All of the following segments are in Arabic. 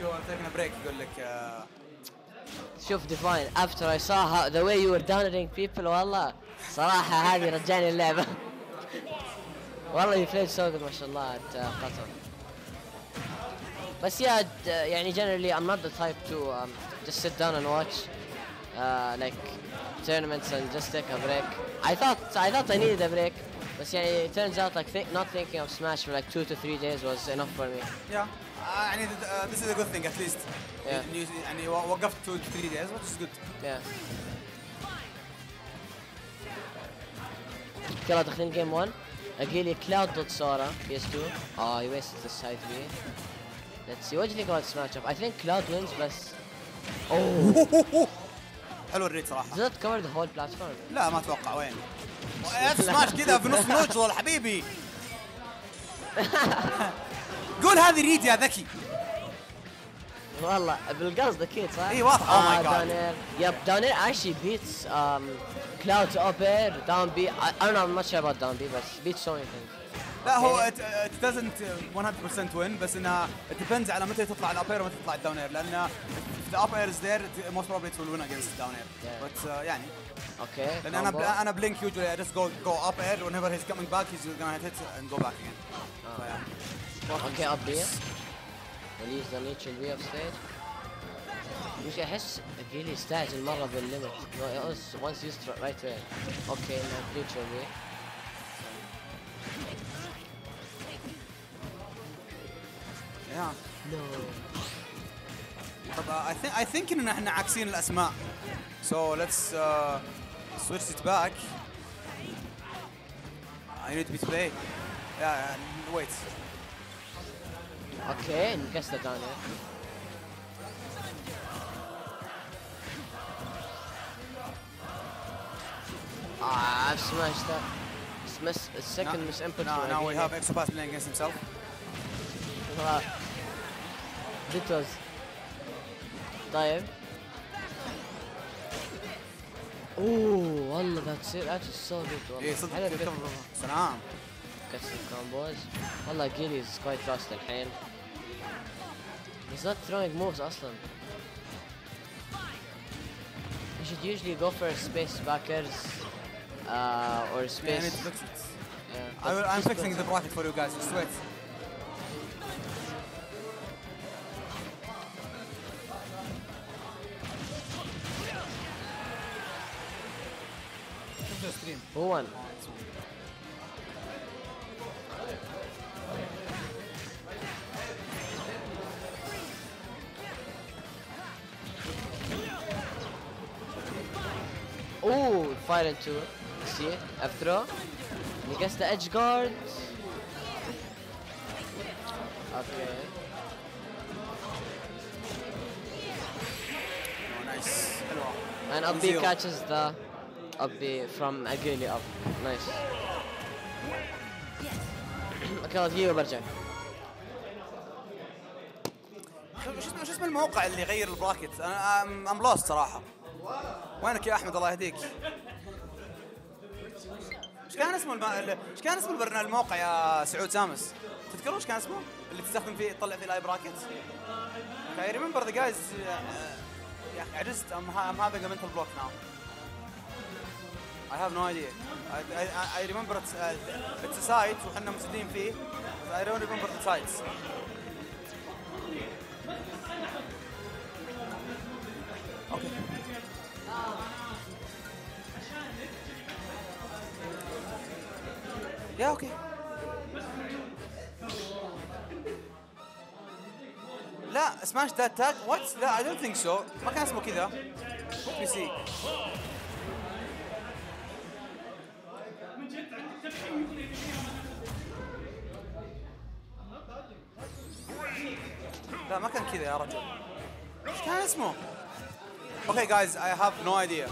you're taking a break يقول لك شوف ديفاين after I saw how the way you were downering people والله صراحة هذه رجعني اللعبة والله you played so good ما شاء الله أنت قطر بس يا يعني generally I'm not the type to just sit down and watch like tournaments and just take a break. I thought I needed a break. But yeah, it turns out like not thinking of Smash for like 2 to 3 days was enough for me. Yeah, and this is a good thing at least. Yeah. And you woke up 2 to 3 days, which is good. Yeah. يلا داخلين game 1. أجيلي Cloud ضد Sora PS2. Oh, you wasted this side B. Let's see. What do you think about this matchup? I think Cloud wins, but oh. حلو الريد صراحة. Does that cover the whole platform? لا ما أتوقع وين. سماش كذا في نص نوجل حبيبي. قول هذه ريد يا ذكي. والله بالقصد أكيد صح؟ إي واضح. Oh my god. Yep, down air actually beats Cloud's up air, down B. I don't know much about down B, but beats so many things. لا هو it doesn't 100% win بس إنها it depends على متى تطلع الأب اير ومتى تطلع الداون اير لأن if the up air is there most probably it will win against the down air but يعني okay لأن أنا blink usually I just go up air whenever he's coming back he's gonna hit and go back again okay up B release the leech will be upstage مش أحس جيلي يستعجل مرة بالlimit no once you strike right there okay now leech will be Yeah. No. I think إننا إحنا عكسين الأسماء. So let's switch it back. I need to be play. Yeah. Wait. Okay. Guess that down here. Ah, I've smashed that. Second misinput. Now we have extra pass playing against himself. ديتوز طيب اوه والله بتصير اتش سو جود والله اي صدق سلام كسر الكومبوز والله جيلي از كوايت فاست الحين He's not throwing moves اصلا He should usually go for space backers or space yeah, I'm fixing the bracket for you guys just wait Who won? Oh, fire into it. See it? F throw. He gets the edge guard. Okay. Oh, nice. And up B catches the. Up B from Agili up. Nice. Okay, let's give it a try. شو اسم الموقع اللي غير البراكت؟ أنا I'm lost صراحة. وينك يا أحمد الله يهديك؟ إيش كان اسمه البرنامج الموقع يا سعود سامس؟ تذكرون إيش كان اسمه؟ اللي تستخدم فيه تطلع فيه الأي براكت؟ I remember the guys. يا أخي عجزت I'm having a mental block now. I have no idea. I remember it's a site وحنا مسدين فيه. I don't remember the sites. Okay. Yeah, okay. لا smash that tag. What? لا I don't think so. ما كان اسمه كذا. Let me see. لا ما كان كذا يا رجل ايش كان اسمه؟ Okay guys I have no idea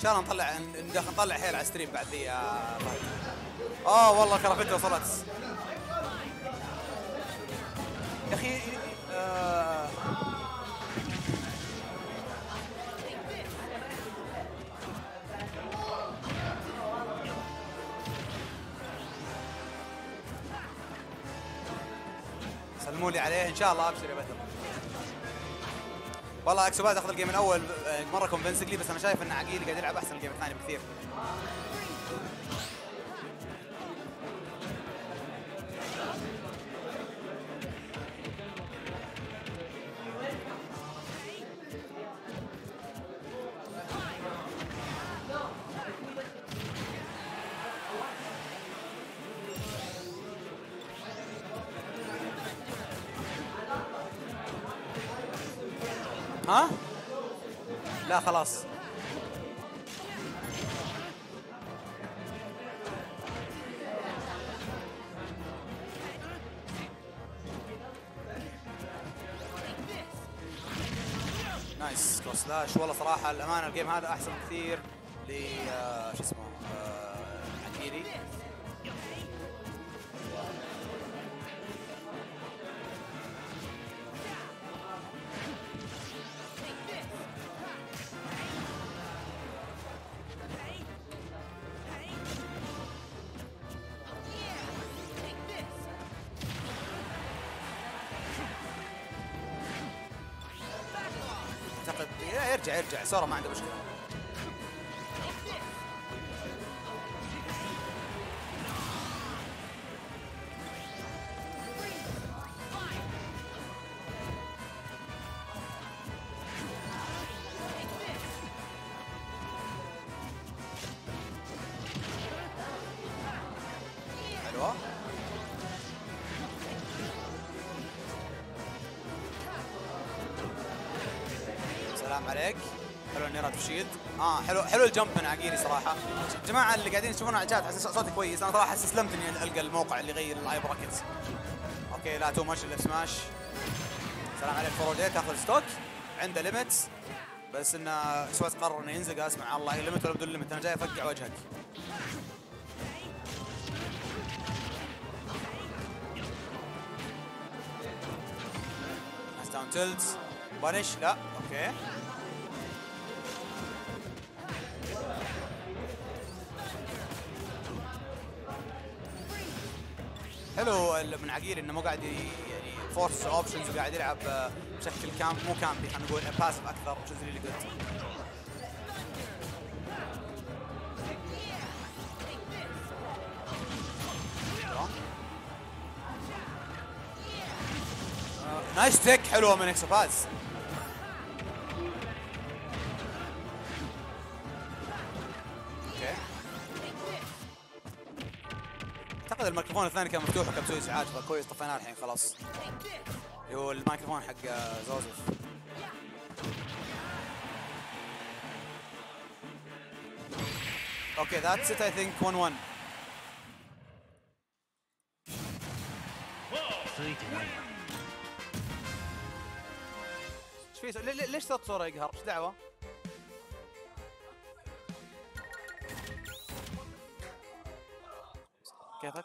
ان شاء الله نطلع حيل على ستريم بعد ذي. اوه والله كرافته وصلت يا اخي. سلموا لي عليه ان شاء الله. ابشر يا بدر. والله اكسوبات اخذ الجيم من اول مره كونفنسلي، بس انا شايف ان عقيل قاعد يلعب احسن الجيم الثاني بكثير. ها؟ لا خلاص. نايس كروس سلاش. والله صراحة الأمانة الجيم هذا أحسن كثير ل شو اسمه عقيلي. يرجع سارة ما عنده مشكلة. حلوة. السلام عليك. حلو النيرات بشيد. حلو الجمب من عقيلي صراحه. جماعه اللي قاعدين يشوفونا على الشات حاسس صوتي كويس، انا صراحه استسلمت اني القى الموقع اللي يغير اللايف راكتس. اوكي لا تو ماتش الا سماش. سلام عليك فروديه. تاخذ ستوك عنده ليمتس، بس انه سويت قرر انه ينزل. اسمع الله ليمت ولا بدون ليمت، انا جاي افقع وجهك. نايس داون تلت بانش. لا اوكي حلو من عقيلي انه مو قاعد يعني فورس اوبشنز، وقاعد يلعب بشكل كامب مو كامبي، خلينا نقول باسف اكثر. جزء اللي قلت نايس تيك. حلوه من اكسوباز. اعتقد الميكروفون الثاني كان مفتوح وكان مسوي ازعاج، فكويس طفيناه الحين خلاص. اللي هو الميكروفون حق زوزف. اوكي ذاتس ات اي ثينك 1-1. ايش في؟ ليش صوت صوره يقهر؟ ايش دعوه؟ كيفك؟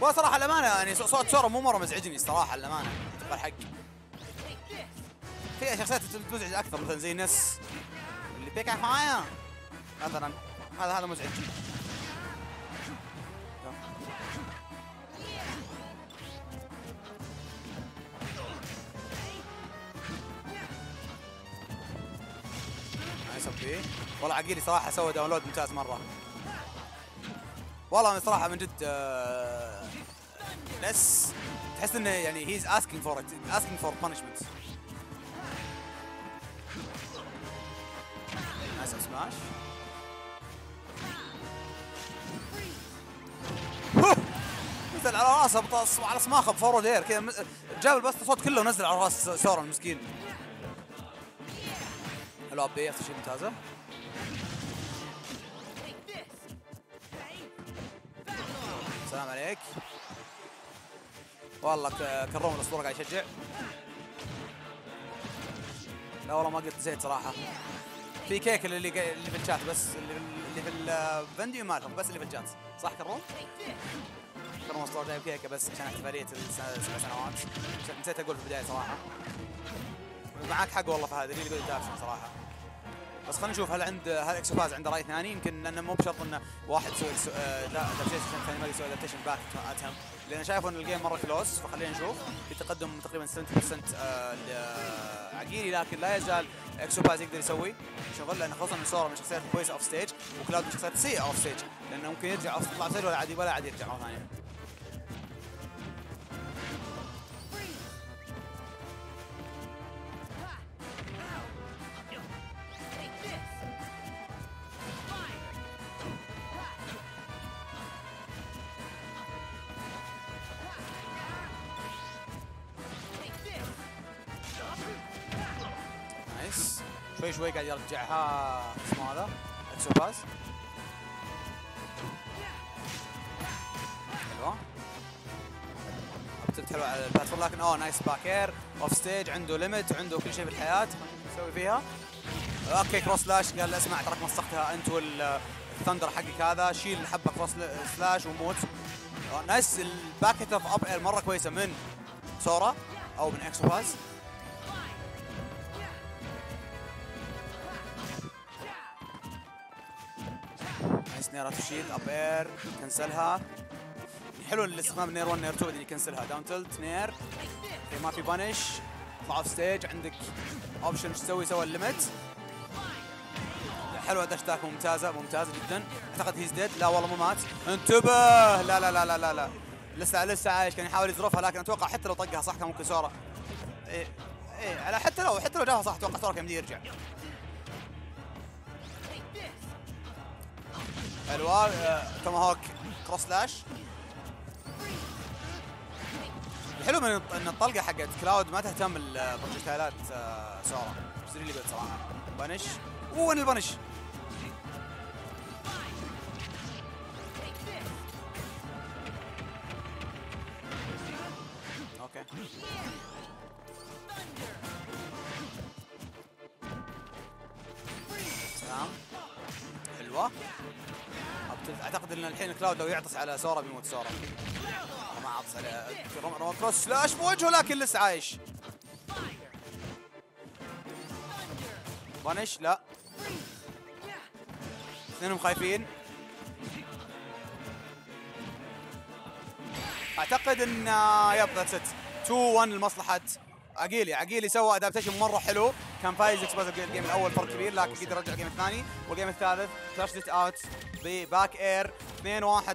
وصراحة الأمانة يعني صوت سورا مو مرة مزعجني الصراحة الأمانة، تقبل حقي. في شخصيات تزعج أكثر مثلا زي نس اللي بيك معايا مثلا، هذا مزعج. نايس. والله عقيلي صراحة سوى داونلود ممتاز مرة. والله أنا صراحة من جد لس تحس انه يعني هيز asking for punishment. نايس سماش. نزل على راسه على صماخه بفورورد اير كذا، جاب البسطه صوت كله ونزل على راس سورا المسكين. حلو ابي شيء ممتازه. السلام عليك. والله كروم الاسطوره قاعد يشجع. لا والله ما قلت زيت صراحه. في كيك اللي في الشات، بس اللي في الفنديو مالهم، بس اللي في الشات صح كروم؟ كروم الاسطوره جايب كيكه بس عشان احتفاليه ال7 سنوات. نسيت اقول في البدايه صراحه. معاك حق والله فهد اللي قلت دارسون صراحه. بس خلينا نشوف هل اكسوفاز عنده راي ثاني؟ يمكن لانه مو بشرط انه واحد يسوي لا الثاني ما يسوي ادابتيشن باك اتهم، لان شايفوا ان الجيم مره كلوس، فخلينا نشوف في تقدم تقريبا 70% عقيلي، لكن لا يزال اكسوفاز يقدر يسوي شغل، لانه خصوصا ان سورا من الشخصيات الكويسه اوف ستيج، وكلاود من الشخصيات السيئه اوف ستيج، لانه ممكن يرجع اوف يطلع ستيج ولا عاد يرجع مره ثانيه. شوي شوي قاعد يرجعها اسمه هذا اكسوفاز. حلوه ابتدت حلوه على البلاتفورم، لكن نايس باكير اوف ستيج، عنده ليمت، عنده كل شيء في الحياه يسوي فيها. اوكي كروس سلاش، قال اسمع تراك مسختها انت والثندر حقك هذا، شيل حبه كروس سلاش وموت. نايس الباكيت اوف اب اير مره كويسه من سورا او من اكسوفاز. نيرة تشيل اب اير كنسلها، حلو الاستخدام نير 1 نير 2 اللي كنسلها. داون تلت نير، ما في بانش، اطلع اوف ستيج، عندك اوبشن ايش تسوي، سوى الليمت. حلوه داش تاك ممتازه ممتازه جدا. اعتقد هيز ديد، لا والله مو مات، انتبه، لا لا لا لا لا لسه عايش، كان يحاول يزرفها، لكن اتوقع حتى لو طقها صح كان ممكن سورا ايه على حتى لو جابها صح اتوقع سورا كان بده يرجع. حلوه توماهوك كروس سلاش. الحلو من ان الطلقه حقت كلاود ما تهتم البروجكتايلات سورا، زي اللي قلت صراحه. بانش وين البانش؟ اوكي سلام. حلوه اعتقد ان الحين كلاود لو يعطس على سورا بيموت سورا، ما عطس على روم كروس سلاش في وجهه لكن لسه عايش. بانش لا، اثنينهم خايفين. اعتقد ان يب ذاتس ات 2-1 لمصلحه عقيلي سوى ادابتيشن مره حلو، كان فايز اكسباز الجيم الاول فرق كبير، لكن قدر يرجع الجيم الثاني والجيم الثالث. فلاشت اوت بباك اير 2-1.